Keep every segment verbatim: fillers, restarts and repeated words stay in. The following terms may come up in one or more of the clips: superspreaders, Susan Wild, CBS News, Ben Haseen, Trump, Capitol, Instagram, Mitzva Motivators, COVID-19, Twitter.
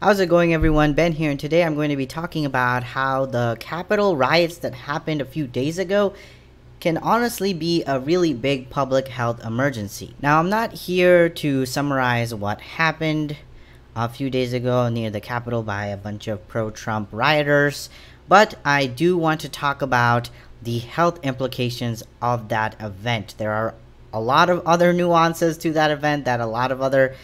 How's it going, everyone? Ben here, and today I'm going to be talking about how the Capitol riots that happened a few days ago can honestly be a really big public health emergency. Now, I'm not here to summarize what happened a few days ago near the Capitol by a bunch of pro-Trump rioters, but I do want to talk about the health implications of that event. There are a lot of other nuances to that event that a lot of other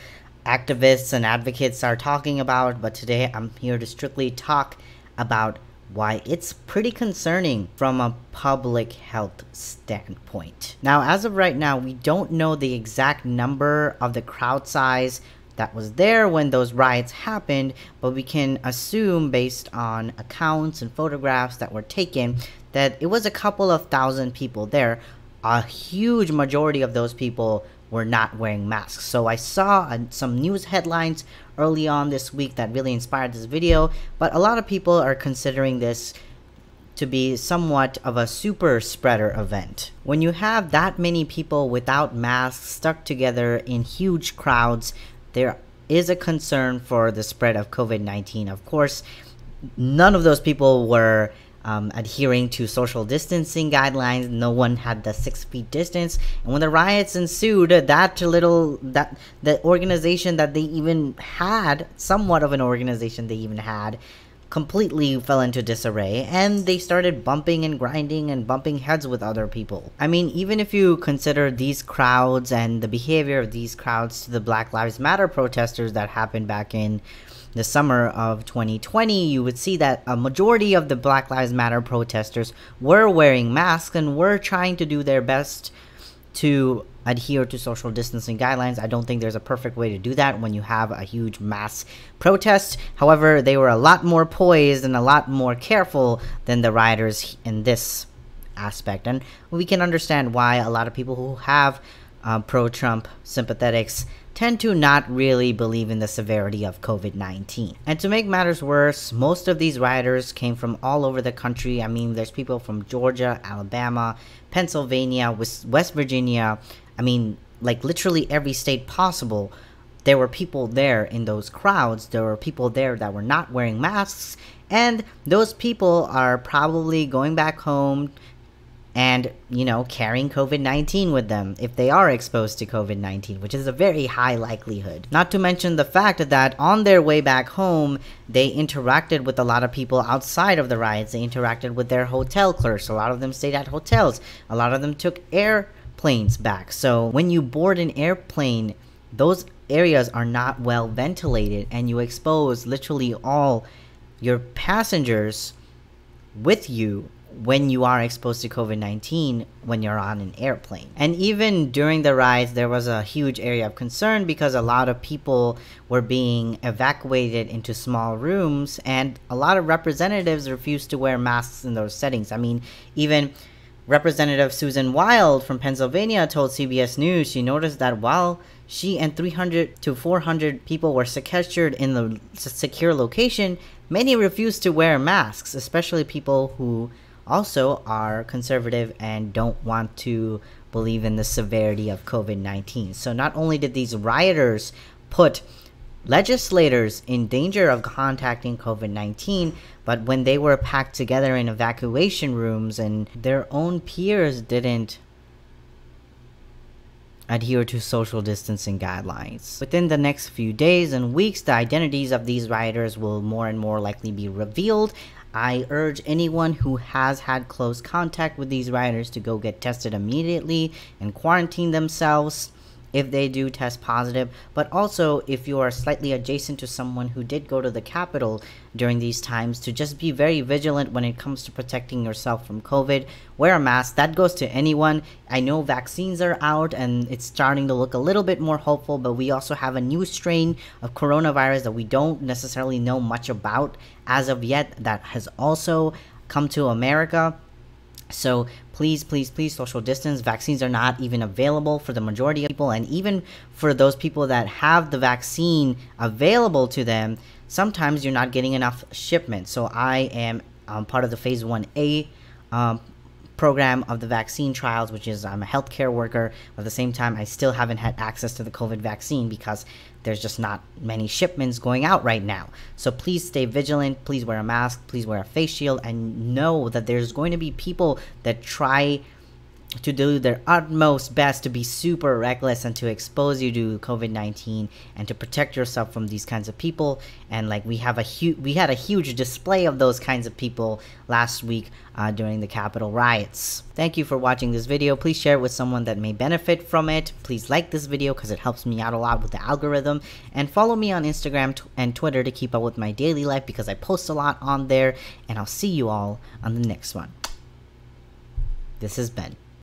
activists and advocates are talking about, but today I'm here to strictly talk about why it's pretty concerning from a public health standpoint. Now, as of right now, we don't know the exact number of the crowd size that was there when those riots happened, but we can assume based on accounts and photographs that were taken that it was a couple of thousand people there. A huge majority of those people were not wearing masks. So I saw uh, some news headlines early on this week that really inspired this video, but a lot of people are considering this to be somewhat of a super spreader event. When you have that many people without masks stuck together in huge crowds, there is a concern for the spread of COVID nineteen. Of course, none of those people were Um, adhering to social distancing guidelines. No one had the six feet distance, and when the riots ensued, that little that the organization that they even had, somewhat of an organization they even had, completely fell into disarray, and they started bumping and grinding and bumping heads with other people. I mean, even if you consider these crowds and the behavior of these crowds to the Black Lives Matter protesters that happened back in the summer of twenty twenty, you would see that a majority of the Black Lives Matter protesters were wearing masks and were trying to do their best to adhere to social distancing guidelines. I don't think there's a perfect way to do that when you have a huge mass protest. However, they were a lot more poised and a lot more careful than the rioters in this aspect. And we can understand why a lot of people who have uh, pro-Trump sympathetics tend to not really believe in the severity of COVID nineteen. And to make matters worse, most of these rioters came from all over the country. I mean, there's people from Georgia, Alabama, Pennsylvania, West Virginia. I mean, like literally every state possible, there were people there in those crowds. There were people there that were not wearing masks, and those people are probably going back home and, you know, carrying COVID nineteen with them if they are exposed to COVID nineteen, which is a very high likelihood. Not to mention the fact that on their way back home, they interacted with a lot of people outside of the riots. They interacted with their hotel clerks. A lot of them stayed at hotels. A lot of them took airplanes back. So when you board an airplane, those areas are not well ventilated, and you expose literally all your passengers with you when you are exposed to COVID nineteen when you're on an airplane. And even during the riots, there was a huge area of concern because a lot of people were being evacuated into small rooms, and a lot of representatives refused to wear masks in those settings. I mean, even Representative Susan Wild from Pennsylvania told C B S News she noticed that while she and three hundred to four hundred people were sequestered in the secure location, many refused to wear masks, especially people who also are conservative and don't want to believe in the severity of COVID nineteen. So not only did these rioters put legislators in danger of contacting COVID nineteen, but when they were packed together in evacuation rooms and their own peers didn't adhere to social distancing guidelines. Within the next few days and weeks, the identities of these rioters will more and more likely be revealed. I urge anyone who has had close contact with these rioters to go get tested immediately and quarantine themselves if they do test positive. But also, if you are slightly adjacent to someone who did go to the Capitol during these times, to just be very vigilant when it comes to protecting yourself from COVID. Wear a mask. That goes to anyone. I know vaccines are out and it's starting to look a little bit more hopeful, but we also have a new strain of coronavirus that we don't necessarily know much about as of yet that has also come to America. So please, please, please social distance. Vaccines are not even available for the majority of people. And even for those people that have the vaccine available to them, sometimes you're not getting enough shipments. So I am um, part of the phase one A um, program of the vaccine trials, which is I'm a healthcare worker. At the same time, I still haven't had access to the COVID vaccine because there's just not many shipments going out right now. So please stay vigilant. Please wear a mask. Please wear a face shield, and know that there's going to be people that try to do their utmost best to be super reckless and to expose you to COVID nineteen and to protect yourself from these kinds of people. And like we have a huge, we had a huge display of those kinds of people last week uh, during the Capitol riots. Thank you for watching this video. Please share it with someone that may benefit from it. Please like this video because it helps me out a lot with the algorithm, and follow me on Instagram and Twitter to keep up with my daily life because I post a lot on there, and I'll see you all on the next one. This has been